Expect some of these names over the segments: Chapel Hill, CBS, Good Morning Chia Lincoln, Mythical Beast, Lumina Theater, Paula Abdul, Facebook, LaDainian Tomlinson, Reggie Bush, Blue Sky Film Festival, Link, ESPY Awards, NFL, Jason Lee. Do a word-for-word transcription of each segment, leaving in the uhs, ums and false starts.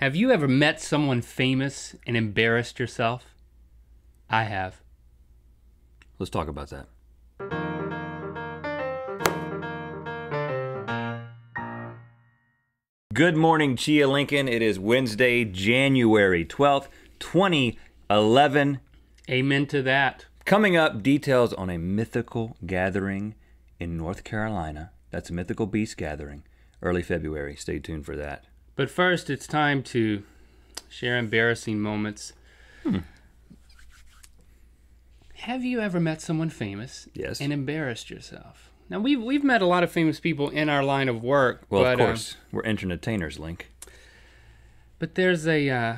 Have you ever met someone famous and embarrassed yourself? I have. Let's talk about that. Good morning, Chia Lincoln. It is Wednesday, January twelfth, twenty eleven. Amen to that. Coming up, details on a mythical gathering in North Carolina. That's a Mythical Beast gathering, early February. Stay tuned for that. But first, it's time to share embarrassing moments. Hmm. Have you ever met someone famous yes. and embarrassed yourself? Now, we've, we've met a lot of famous people in our line of work. Well, but, of course. Um, We're entertainers, Link. But there's a, uh,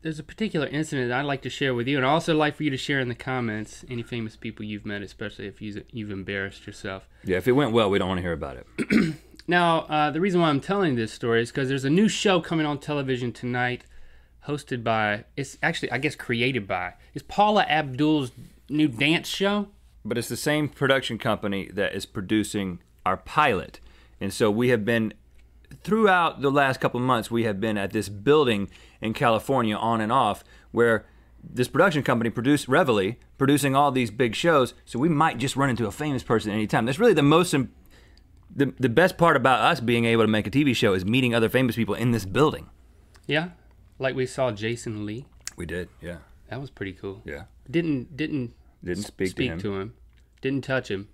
there's a particular incident I'd like to share with you, and I'd also like for you to share in the comments any famous people you've met, especially if you've embarrassed yourself. Yeah, if it went well, we don't want to hear about it. Now, uh, the reason why I'm telling this story is because there's a new show coming on television tonight, hosted by, it's actually, I guess, created by, it's Paula Abdul's new dance show. But it's the same production company that is producing our pilot. And so we have been, throughout the last couple of months, we have been at this building in California on and off where this production company produced Reveille, producing all these big shows. So we might just run into a famous person anytime. That's really the most, the, the best part about us being able to make a T V show is meeting other famous people in this building. Yeah, like we saw Jason Lee. We did, yeah. That was pretty cool. Yeah. Didn't, didn't. Didn't speak, speak to him. to him. Didn't touch him.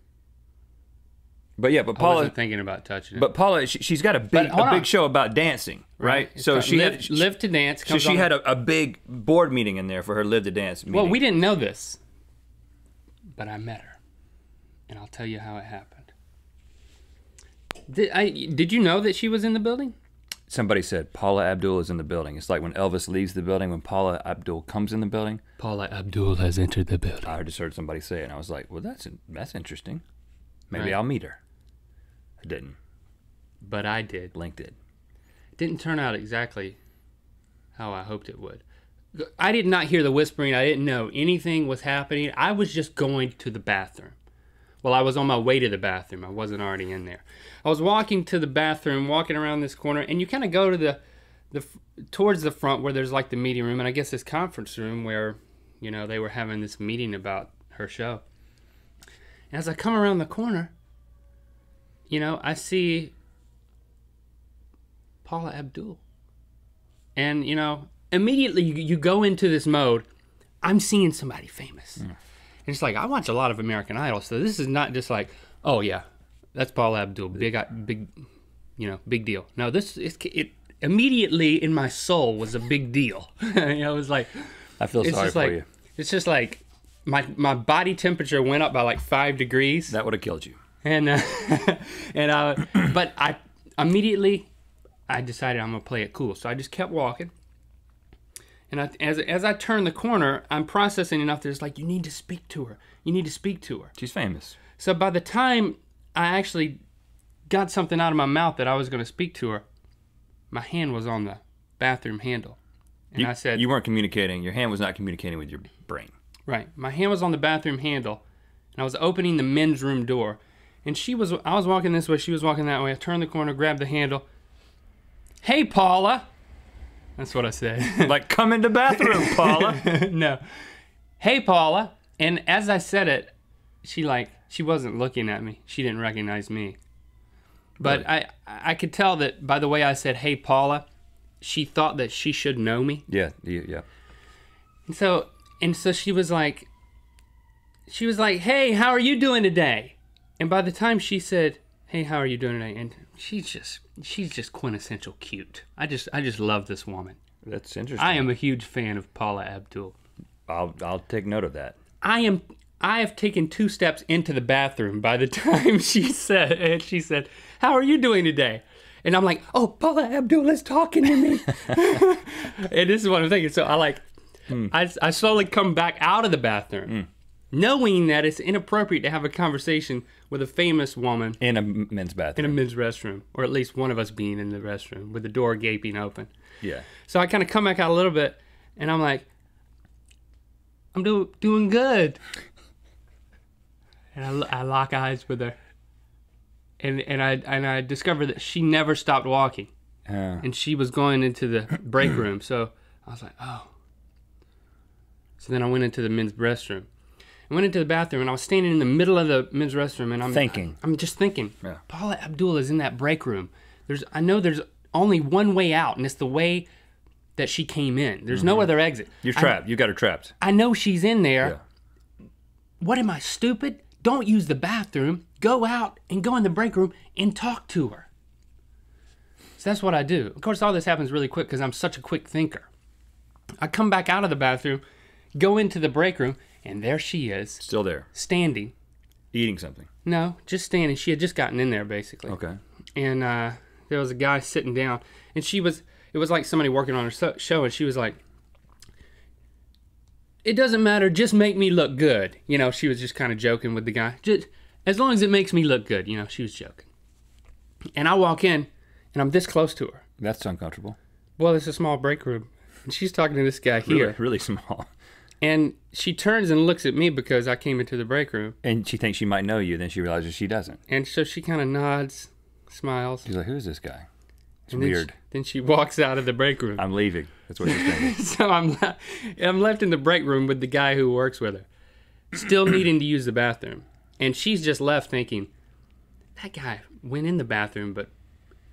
But yeah, but Paula... I wasn't thinking about touching him. But Paula, she, she's got a big a big show about dancing, right? right. So she live, had... Live to Dance. So she had a, a big board meeting in there for her Live to Dance meeting. Well, we didn't know this, but I met her, and I'll tell you how it happened. Did, I, did you know that she was in the building? Somebody said, Paula Abdul is in the building. It's like when Elvis leaves the building, when Paula Abdul comes in the building. Paula Abdul has entered the building. I just heard somebody say it, and I was like, well, that's that's interesting. Maybe right. I'll meet her. I didn't. But I did. Link did. Didn't turn out exactly how I hoped it would. I did not hear the whispering. I didn't know anything was happening. I was just going to the bathroom. Well, I was on my way to the bathroom. I wasn't already in there. I was walking to the bathroom, walking around this corner, and you kind of go to the, the, towards the front where there's like the meeting room, and I guess this conference room where, you know, they were having this meeting about her show. And as I come around the corner, you know, I see Paula Abdul. And, you know, immediately you, you go into this mode, I'm seeing somebody famous. Mm. And it's like, I watch a lot of American Idol, so this is not just like, oh yeah, that's Paula Abdul, big, big, you know, big deal. No, this, it, it immediately in my soul was a big deal. You know, it was like, I feel sorry for like, you. It's just like, my my body temperature went up by like five degrees. That would have killed you. And uh, and I, but I immediately, I decided I'm gonna play it cool, so I just kept walking. And I, as, as I turn the corner, I'm processing enough that it's like, you need to speak to her. You need to speak to her. She's famous. So by the time I actually got something out of my mouth that I was going to speak to her, my hand was on the bathroom handle. And you, I said... You weren't communicating. Your hand was not communicating with your brain. Right. My hand was on the bathroom handle, and I was opening the men's room door. And she was, I was walking this way, she was walking that way. I turned the corner, grabbed the handle. Hey, Paula. That's what I said. Like, come in the bathroom, Paula. No. Hey, Paula. And as I said it, she like, she wasn't looking at me. She didn't recognize me. But really? I, I could tell that by the way I said, hey, Paula, she thought that she should know me. Yeah, yeah. And so, and so she was like, she was like, hey, how are you doing today? And by the time she said, hey, how are you doing today? And she's just, she's just quintessential cute. I just, I just love this woman. That's interesting. I am a huge fan of Paula Abdul. I'll, I'll take note of that. I am, I have taken two steps into the bathroom by the time she said, and she said, how are you doing today? And I'm like, oh, Paula Abdul is talking to me. And this is what I'm thinking. So I like, mm. I, I slowly come back out of the bathroom. Mm. Knowing that it's inappropriate to have a conversation with a famous woman in a men's bathroom, in a men's restroom, or at least one of us being in the restroom with the door gaping open. Yeah. So I kind of come back out a little bit, and I'm like, I'm do doing good. And I, I lock eyes with her, and and I and I discover that she never stopped walking. Yeah. And she was going into the break room. So I was like, oh. So then I went into the men's restroom. I went into the bathroom, and I was standing in the middle of the men's restroom, and I'm thinking. I'm just thinking. Yeah. Paula Abdul is in that break room. There's, I know there's only one way out, and it's the way that she came in. There's mm-hmm. no other exit. You're trapped. I, you got her trapped. I know she's in there. Yeah. What am I, stupid? Don't use the bathroom. Go out and go in the break room and talk to her. So that's what I do. Of course, all this happens really quick because I'm such a quick thinker. I come back out of the bathroom, go into the break room, and there she is. Still there. Standing. Eating something. No, just standing. She had just gotten in there, basically. Okay. And uh, there was a guy sitting down, and she was, it was like somebody working on her so show, and she was like, it doesn't matter, just make me look good. You know, she was just kind of joking with the guy. Just, as long as it makes me look good, you know, she was joking. And I walk in, and I'm this close to her. That's uncomfortable. Well, it's a small break room. And she's talking to this guy here. Really, really small. And she turns and looks at me because I came into the break room. And she thinks she might know you, then she realizes she doesn't. And so she kind of nods, smiles. She's like, who's this guy? It's and weird. Then she, then she walks out of the break room. I'm leaving. That's what she's thinking. So I'm, I'm left in the break room with the guy who works with her, still needing to use the bathroom. And she's just left thinking, that guy went in the bathroom, but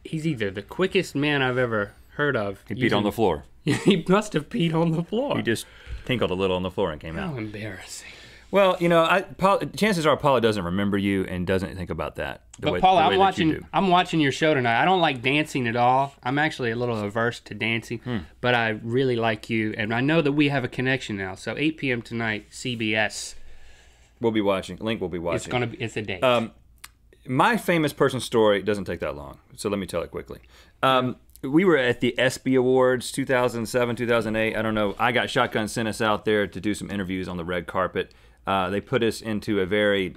he's either the quickest man I've ever heard of. He peed on the floor. He must have peed on the floor. He just tinkled a little on the floor and came How out. How embarrassing. Well, you know, I, Paula, chances are Paula doesn't remember you and doesn't think about that. The but way, Paula, the way I'm watching. I'm watching your show tonight. I don't like dancing at all. I'm actually a little averse to dancing, hmm. but I really like you, and I know that we have a connection now. So eight P M tonight, C B S. We'll be watching. Link will be watching. It's gonna be. It's a date. Um, my famous person story doesn't take that long, so let me tell it quickly. Um, We were at the E S P Y Awards two thousand seven, two thousand eight. I don't know. I Got Shotgun sent us out there to do some interviews on the red carpet. Uh, they put us into a very,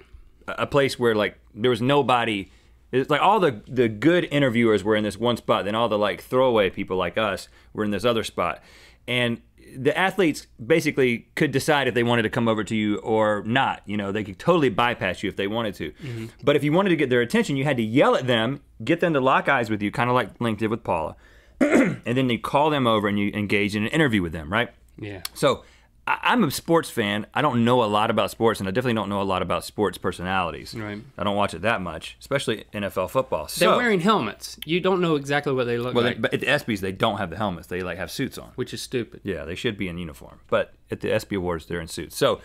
a place where like there was nobody. It's like all the the good interviewers were in this one spot. Then all the like throwaway people like us were in this other spot. And the athletes basically could decide if they wanted to come over to you or not. You know, they could totally bypass you if they wanted to. Mm-hmm. But if you wanted to get their attention, you had to yell at them, get them to lock eyes with you, kind of like Link did with Paula. And then you call them over and you engage in an interview with them, right? Yeah. So I I'm a sports fan. I don't know a lot about sports, and I definitely don't know a lot about sports personalities. Right. I don't watch it that much, especially N F L football. So, they're wearing helmets. You don't know exactly what they look well, like. They, but at the E S P Ys, they don't have the helmets. They like have suits on. Which is stupid. Yeah, they should be in uniform. But at the E S P Y Awards, they're in suits. So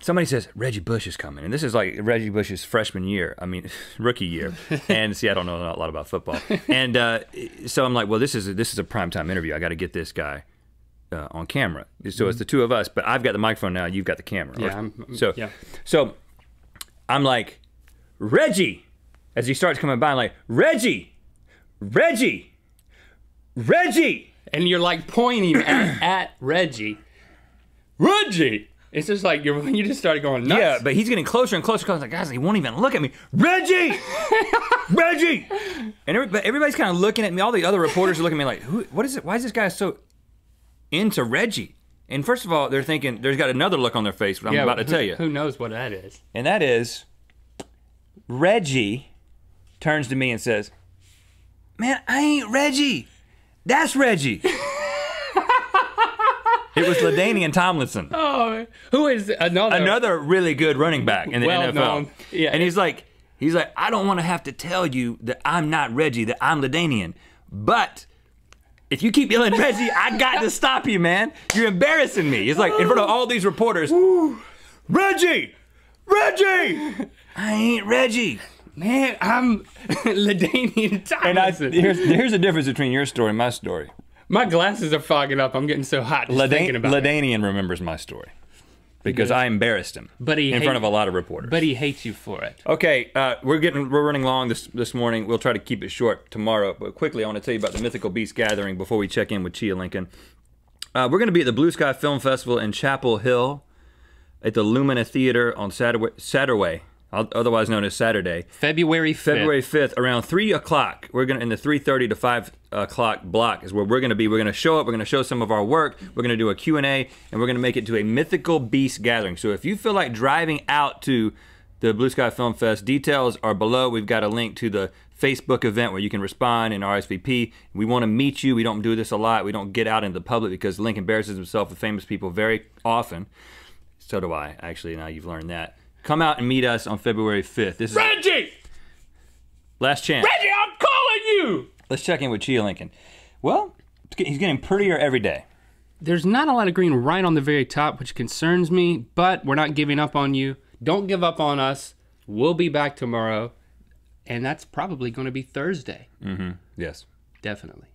somebody says, Reggie Bush is coming. And this is like Reggie Bush's freshman year. I mean, rookie year. And see, I don't know a lot about football. And uh, so I'm like, well, this is a, this is a primetime interview. I got to get this guy. Uh, on camera, so it's the two of us, but I've got the microphone now. You've got the camera. Yeah. Right? I'm, I'm, so, yeah. so I'm like, Reggie, as he starts coming by, I'm like, Reggie, Reggie, Reggie, and you're like pointing at, at Reggie, Reggie. It's just like you're you just started going nuts. Yeah, but he's getting closer and closer. Cause I was like, guys, he won't even look at me. Reggie, Reggie, and every, everybody's kind of looking at me. All the other reporters are looking at me like, who? What is it? Why is this guy so into Reggie? And first of all, they're thinking there's got another look on their face, what yeah, I'm about who, to tell you. Who knows what that is? And that is, Reggie turns to me and says, man, I ain't Reggie. That's Reggie. It was LaDainian Tomlinson. Oh, who is another? Another really good running back in the well N F L. Known. Yeah. And he's like, he's like, I don't want to have to tell you that I'm not Reggie, that I'm LaDainian, but if you keep yelling, Reggie, I got to stop you, man. You're embarrassing me. It's like in front of all these reporters, Woo. Reggie, Reggie. I ain't Reggie. Man, I'm LaDainian Tomlinson. And I, here's, here's the difference between your story and my story. My glasses are fogging up. I'm getting so hot just thinking about it. LaDainian remembers my story because I embarrassed him but he in front of a lot of reporters. But he hates you for it. Okay, uh, we're getting we're running long this this morning. We'll try to keep it short tomorrow. But quickly, I want to tell you about the Mythical Beast Gathering before we check in with Chia Lincoln. Uh, we're going to be at the Blue Sky Film Festival in Chapel Hill, at the Lumina Theater on Saturday, Saturday otherwise known as Saturday, February fifth. February fifth, around three o'clock. We're going to in the three thirty to five o'clock block is where we're going to be. We're going to show up. We're going to show some of our work. We're going to do a Q and A, and we're going to make it to a Mythical Beast Gathering. So if you feel like driving out to the Blue Sky Film Fest, details are below. We've got a link to the Facebook event where you can respond and R S V P. We want to meet you. We don't do this a lot. We don't get out into the public because Link embarrasses himself with famous people very often. So do I, actually, now you've learned that. Come out and meet us on February fifth. This is Reggie! Last chance. Reggie, I'm calling you! Let's check in with Chia Lincoln. Well, he's getting prettier every day. There's not a lot of green right on the very top, which concerns me, but we're not giving up on you. Don't give up on us. We'll be back tomorrow. And that's probably going to be Thursday. Mm-hmm. Yes. Definitely.